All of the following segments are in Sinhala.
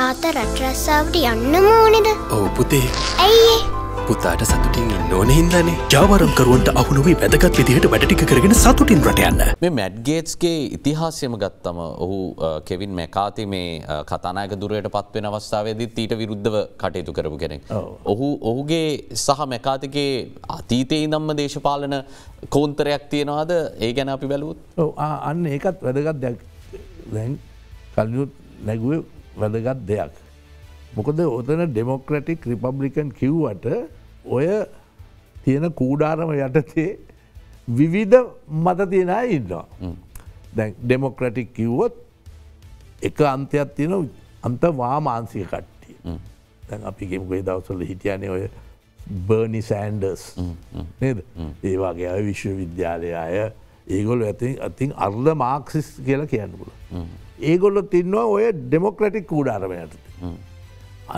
තාත රට රස්සාවට යන්න ඕනේද? ඔව් පුතේ. ඇයි? පුතාට සතුටින් ඉන්න ඕනේ හින්දානේ. ජාවාරම් කරුවන්ට අහු නොවි වැදගත් විදිහට වැඩ ටික කරගෙන සතුටින් රට යන්න. මේ මැට් ගේට්ස්ගේ ඉතිහාසයම ගත්තම ඔහු කෙවින් මැකාති මේ කතානායක ධුරයටපත් වෙන අවස්ථාවේදී ඊට විරුද්ධව කටයුතු කරපු කෙනෙක්. ඔහුගේ සහ මැකාතිගේ අතීතයේ ඉඳන්ම දේශපාලන කෝන්තරයක් තියනවාද? ඒ ගැන අපි බලුවොත්. ඔව් අන්න ඒකත් වැදගත් දෙයක්. දැන් කලිනුත් නැගුවේ වැදගත් දෙයක්. මොකද ඔතන ඩෙමොක්‍රටික් රිපබ්ලිකන් කිව්වට ඔය තියෙන කූඩාරම යටතේ විවිධ මත තියෙන අය ඉන්නවා. දැන් ඩෙමොක්‍රටික් කිව්වොත් එක අන්තයක් තියෙන අන්ත වාමාංශික කට්ටිය. දැන් අපි ගේමු ඒ දවස්වල හිටියානේ ඔය බර්නි සෑන්ඩර්ස් නේද? ඒ වගේ අය විශ්වවිද්‍යාලයේ අය ඒගොල්ලෝ අතින් අර්ධ මාක්සිස් කියලා කියන්න පුළුවන්. ඒගොල්ලෝ තින්නවා ඔය ඩෙමොක්‍රටික් කූඩාරම යටතේ.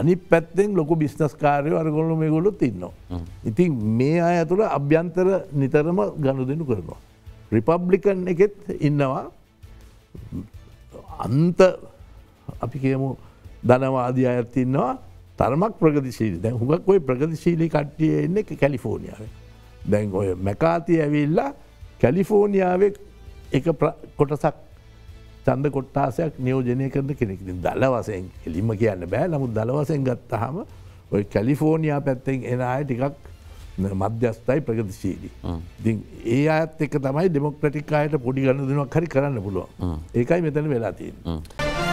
අනිත් පැත්තෙන් ලොකු බිස්නස් කාර්යෝ අරගොල්ලෝ මේගොල්ලෝ තින්නවා. ඉතින් මේ අය ඇතුළ අභ්‍යන්තර නිතරම ගනුදෙනු කරනවා. රිපබ්ලිකන් එකෙත් ඉන්නවා අන්ත අපි කියමු ධනවාදී අයත් ඉන්නවා තරමක් ප්‍රගතිශීලී. දැන් හුඟක් ඔය ප්‍රගතිශීලී කට්ටිය ඉන්නේ කැලිෆෝනියාවේ. දැන් ඔය මැකාති ඇවිල්ලා කැලිෆෝනියාවේ එක කොටසක් චන්ද කොට්ටාසයක් නියෝජනය කරන කෙනෙක්. දළ වසයෙන් එලිම කියන්න බෑ. නමුත් දළ වසයෙන් ගත්තහම ඔය කැලිෆෝනියා පැත්තෙන් එන අය ටිකක් මධ්‍යස්ථයි ප්‍රගතිශීලී. ඉතින් ඒ අයත් එක තමයි ඩෙමොක්‍රටික් අයට පොඩි ගන්න දෙනවා හරි කරන්න පුළුවන්. ඒකයි මෙතන වෙලා තියෙන්නේ.